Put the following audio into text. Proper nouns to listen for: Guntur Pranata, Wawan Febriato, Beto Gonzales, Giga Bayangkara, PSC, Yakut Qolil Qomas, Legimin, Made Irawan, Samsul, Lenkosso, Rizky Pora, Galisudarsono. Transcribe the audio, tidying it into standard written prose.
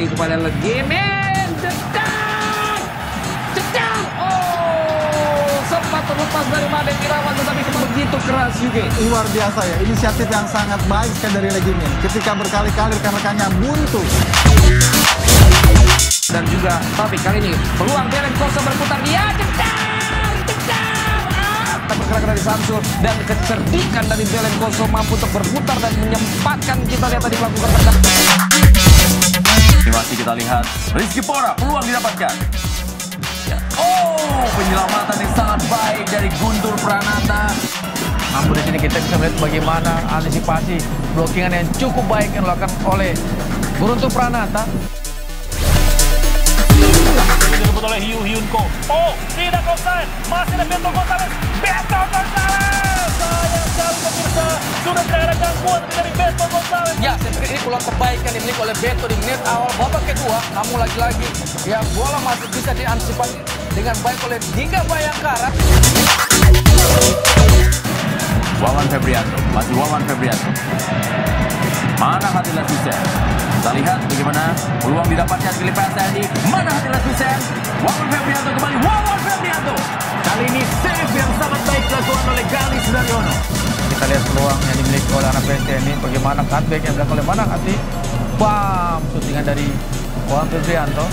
lagi kepada Legimin. Cetak! Cetak! Oh! Sempat terlepas dari Made Irawan, tetapi begitu keras juga. Luar biasa ya, inisiatif yang sangat baik sekali dari Legimin. Ketika berkali-kali rekan-rekannya buntu. Dan juga, tapi kali ini peluang Lenkosso berputar dia. Cetak! Pergerakan dari Samsul dan kecerdikan dari Lenkosso mampu untuk berputar dan menyempatkan kita lihat tadi melakukan pergerakan. Masih kita lihat Rizky Pora, peluang didapatkan. Oh, penyelamatan yang sangat baik dari Guntur Pranata. Namun di sini kita bisa melihat bagaimana antisipasi blockingan yang cukup baik yang dilakukan oleh Guntur Pranata. Direbut oleh Hyunko. Oh, tidak offside. Masih ada Beto Gonzales. Beto Gonzales. Sayang sekali pemirsa, sudah tidak ada gangguan dari Beto Gonzales. Ya, sentri ini peluang terbaik yang dimiliki oleh Beto di menit awal babak kedua. Namun lagi-lagi, ya bola masih bisa diantisipasi dengan baik oleh Giga Bayangkara. Wawan Febriato, masih Wawan Febriato. Mana hati Lasusen? Kita lihat bagaimana peluang didapatkan di lepas tadi. Mana hati Lasusen? Wawan Febriato kembali. Wawan Febriato. Kali ini save yang sangat baik dilakukan oleh Galisudarsono. Kita lihat peluang yang dimiliki oleh anak PSC ini. Bagaimana cutback yang dilakukan oleh mana hati? Bam, syutingan dari Wawan Febriato.